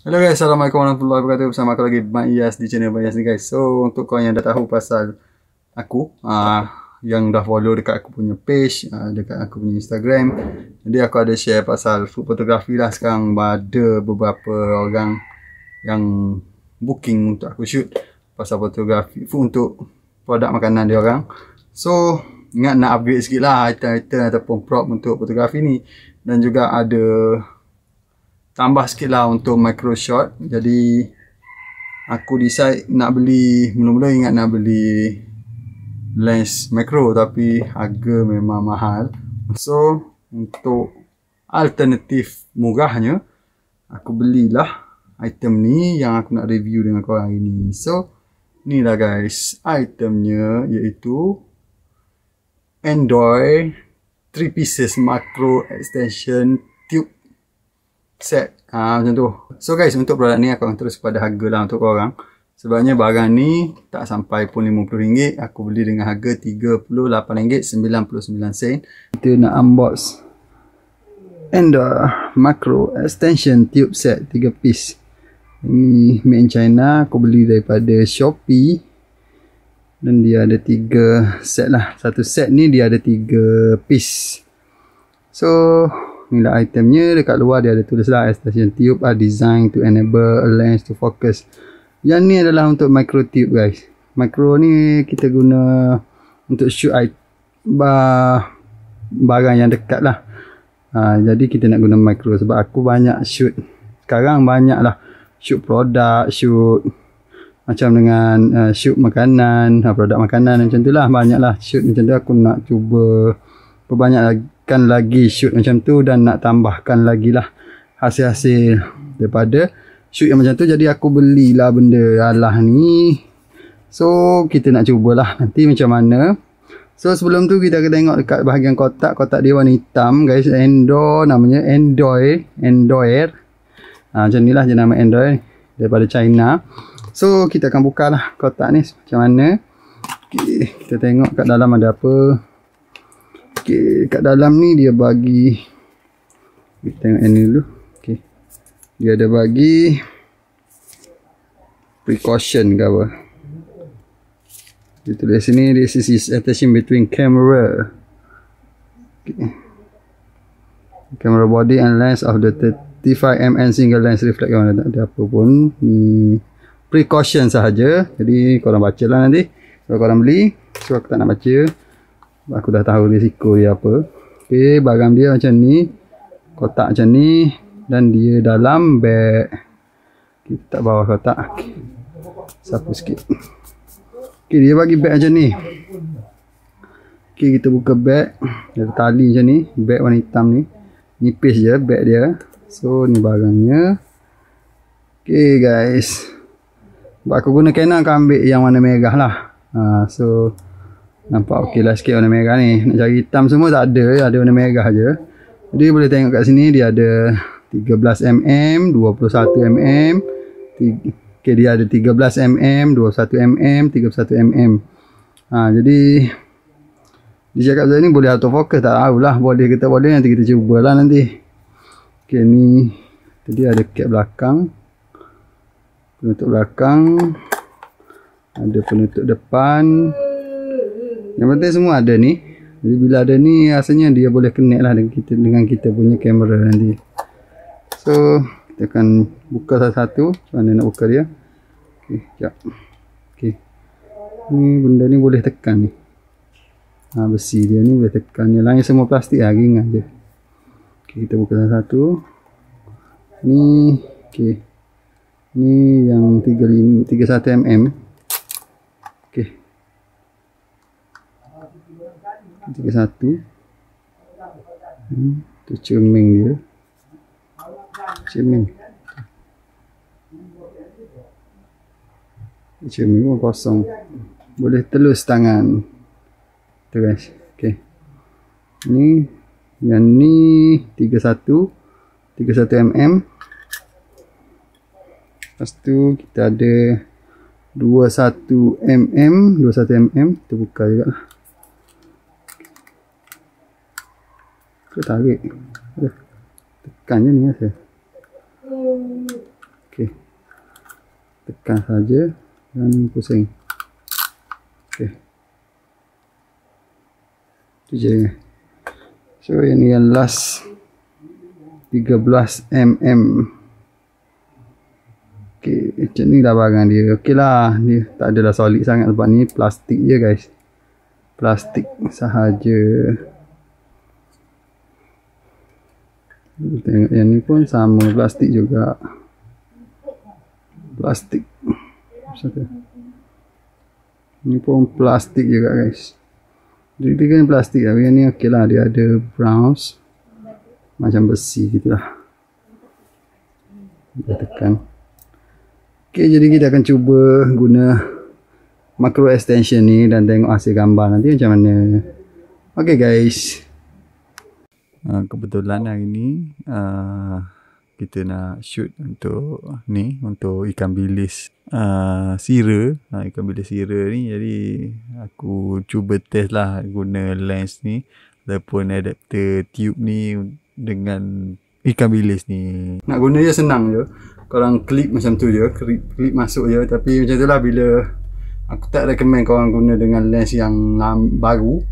Halo guys, assalamualaikum warahmatullahi wabarakatuh. Bersama aku lagi Bang Iyas di channel Bang Iyas nih guys. So untuk kalian yang dah tahu pasal aku, yang dah follow dekat aku punya page, dekat aku punya Instagram, jadi aku ada share pasal food photography lah. Sekarang ada beberapa orang yang booking untuk aku shoot pasal fotografi food untuk produk makanan dia orang. So ingat nak upgrade sikit lah item-item ataupun prop untuk fotografi ni. Dan juga ada tambah sikit lah untuk micro shot. Jadi aku decide nak beli, mula-mula ingat nak beli lens macro tapi harga memang mahal. So untuk alternatif murahnya, aku belilah item ni yang aku nak review dengan korang hari ni. So ni lah guys itemnya, iaitu Andoer 3 pieces macro extension tube set, macam tu. So guys, untuk produk ni aku akan terus pada harga lah untuk korang. Sebabnya barang ni tak sampai pun RM50. Aku beli dengan harga RM38.99. Kita nak unbox Andoer macro extension tube set 3 piece. Ini made in China. Aku beli daripada Shopee. Dan dia ada 3 set lah. Satu set ni dia ada 3 piece. So inilah itemnya. Dekat luar dia ada tulis lah, extension tube are designed to enable a lens to focus. Yang ni adalah untuk micro tube guys. Micro ni kita guna untuk shoot barang yang dekat lah. Jadi kita nak guna micro. Sebab aku banyak shoot sekarang, banyak lah shoot produk, shoot macam dengan shoot makanan, produk makanan macam tu lah. Banyak lah shoot macam tu. Aku nak cuba perbanyak lagi, lagi shoot macam tu, dan nak tambahkan lagi lah hasil-hasil daripada shoot yang macam tu. Jadi aku belilah benda alah ni. So kita nak cubalah nanti macam mana. So sebelum tu kita akan tengok dekat bahagian kotak. Kotak dia warna hitam guys. Andoer namanya, Andoer. Macam ni lah je nama Andoer, daripada China. So kita akan buka lah kotak ni macam mana. Okay, kita tengok kat dalam ada apa. Okay, kat dalam ni dia bagi, kita tengok yang ni dulu. Okay, dia ada bagi precaution ke apa. Dia tulis sini, this is attaching between camera, okay, camera body and lens of the 35mm single lens reflect. Tak ada apa pun ni, precaution sahaja. Jadi korang baca lah nanti kalau korang beli. So aku tak nak baca, aku dah tahu risiko dia apa. Okay, barang dia macam ni, kotak macam ni, dan dia dalam bag. Kita tak bawa kotak, okay, sapu sikit. Okay, dia bagi bag macam ni. Okay, kita buka bag. Dia tali macam ni, bag warna hitam ni, nipis je bag dia. So ni barangnya. Okay guys, aku guna Canon, aku ambil yang warna merah lah. So nampak okey lah sikit warna merah ni. Nak cari hitam semua tak ada, ada warna merah je. Jadi boleh tengok kat sini dia ada 13mm, 21mm. Okey, dia ada 13mm, 21mm, 31mm. Jadi dia cakap macam ni, boleh autofocus, tak tahulah boleh kita boleh, nanti kita cubalah nanti. Okey, ni tadi ada cap belakang, penutup belakang, ada penutup depan. Yang penting semua ada ni. Jadi bila ada ni rasanya dia boleh connect lah dengan kita punya kamera nanti. So kita akan buka satu-satu. Macam mana nak buka dia? Okey, jap. Okey, ni benda ni boleh tekan ni. Besi dia ni boleh tekan. Yang lain semua plastik lah, ringan je. Okey, kita buka satu-satu. Ni okey, ni yang 31mm. Okey, 31. Tu cermin dia, cermin pun kosong. Boleh telus tangan tu guys. Okey, ni yang ni 31mm. Lepas tu kita ada 21mm. Kita buka juga lah. Kita tarik, tekan je ni rasa. Oke, tekan saja dan pusing. Oke, itu jadinya. So ini yang last 13 mm. Oke, macam ni dah barang dia. Okey lah, ni tak adalah solid sangat sebab ni plastik je guys, plastik sahaja. Tengok yang ni pun sama, plastik juga, plastik. Ni pun plastik juga guys. Jadi tiga ni plastik tapi yang ni okey lah, dia ada browns macam besi gitu lah. Kita tekan. Okey, jadi kita akan cuba guna macro extension ni dan tengok hasil gambar nanti macam mana. Okey guys, kebetulan hari ni kita nak shoot untuk ni, untuk ikan bilis sira. Ikan bilis sira ni, jadi aku cuba test lah guna lens ni ataupun adapter tube ni dengan ikan bilis ni. Nak guna dia senang je, korang klip macam tu je, klip masuk je. Tapi macam tu lah, bila aku tak recommend korang guna dengan lens yang baru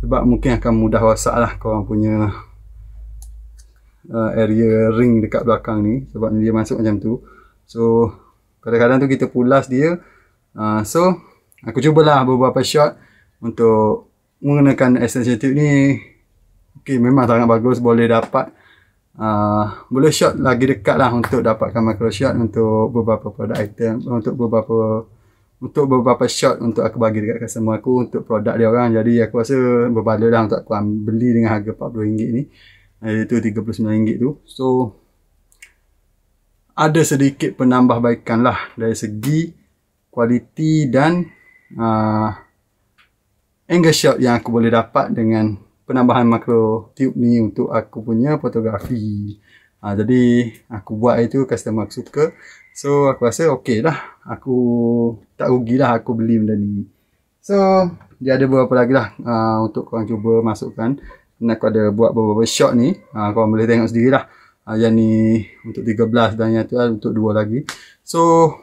sebab mungkin akan mudah rosak lah korang punya area ring dekat belakang ni sebab dia masuk macam tu. So kadang-kadang tu kita pulas dia. So aku cubalah beberapa shot untuk menggunakan extension tube ni. Ok, memang sangat bagus, boleh dapat. Boleh shot lagi dekat lah untuk dapatkan macro shot untuk beberapa produk item, untuk beberapa shot untuk aku bagi dekat customer aku untuk produk dia orang. Jadi aku rasa berbaloi lah untuk aku beli dengan harga RM40 ni, iaitu RM39 tu. So ada sedikit penambahbaikan lah dari segi kualiti dan angle shot yang aku boleh dapat dengan penambahan makro tube ni untuk aku punya fotografi. Jadi aku buat itu, customer aku suka. So aku rasa ok lah, aku tak rugilah aku beli benda ni. So dia ada beberapa lagi lah untuk korang cuba masukkan. Dan aku ada buat beberapa shot ni, korang boleh tengok sendiri lah. Yang ni untuk 13 dan yang tu lah untuk 2 lagi. So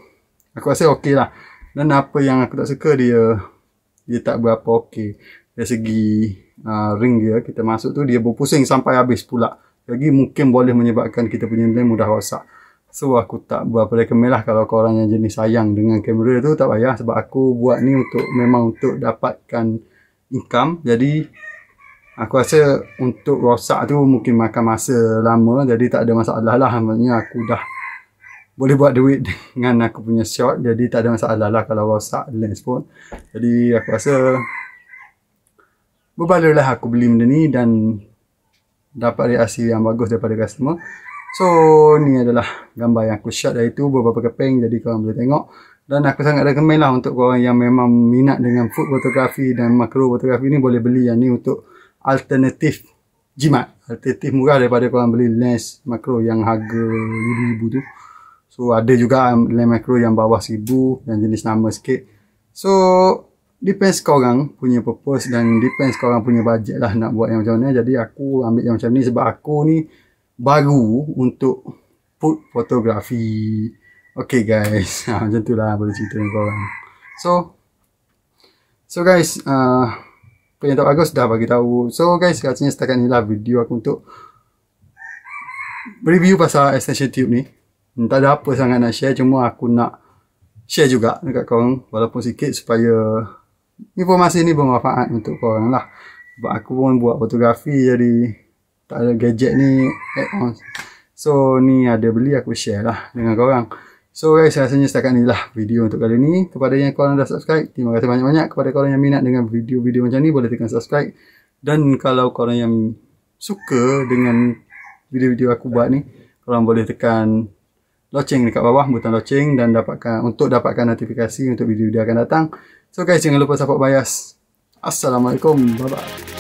aku rasa ok lah. Dan apa yang aku tak suka, dia tak berapa ok dari segi ring dia. Kita masuk tu dia berpusing sampai habis pula, jadi mungkin boleh menyebabkan kita punya lens mudah rosak. So aku tak berapa recommend lah. Kalau korang yang jenis sayang dengan kamera tu, tak payah, sebab aku buat ni untuk memang untuk dapatkan income. Jadi aku rasa untuk rosak tu mungkin makan masa lama, jadi tak ada masalah lah. Maksudnya aku dah boleh buat duit dengan aku punya shot, jadi tak ada masalah lah kalau rosak lens pun. Jadi aku rasa berbaloi lah aku beli benda ni dan dapat reaksi yang bagus daripada customer. So ni adalah gambar yang aku shot dari tu, beberapa keping, jadi korang boleh tengok. Dan aku sangat recommend lah untuk korang yang memang minat dengan food photography dan macro photography ni, boleh beli yang ni untuk alternatif jimat, alternatif murah daripada korang beli lens makro yang harga RM1,000 tu. So ada juga lens makro yang bawah RM1,000 yang jenis nama sikit. So depends korang punya purpose dan depends korang punya budget lah nak buat yang macam mana. Jadi aku ambil yang macam ni sebab aku ni baru untuk food photography. Ok guys, macam tu lah boleh cerita dengan korang. So guys, apa yang tak bagus dah bagi tahu. So guys, rasanya setakat ni lah video aku untuk review pasal extension tube ni. Tak ada apa sangat nak share, cuma aku nak share juga dekat korang walaupun sikit supaya informasi ni bermanfaat untuk korang lah. Sebab aku pun buat fotografi, jadi tak ada gadget ni add on. So ni ada beli, aku share lah dengan korang. So guys, rasanya setakat ni lah video untuk kali ni. Kepada yang korang dah subscribe, terima kasih banyak-banyak. Kepada korang yang minat dengan video-video macam ni, boleh tekan subscribe. Dan kalau korang yang suka dengan video-video aku buat ni, korang boleh tekan loceng dekat bawah, butang loceng, dan dapatkan notifikasi untuk video-video akan datang. So guys, jangan lupa support Bias. Assalamualaikum, bye-bye.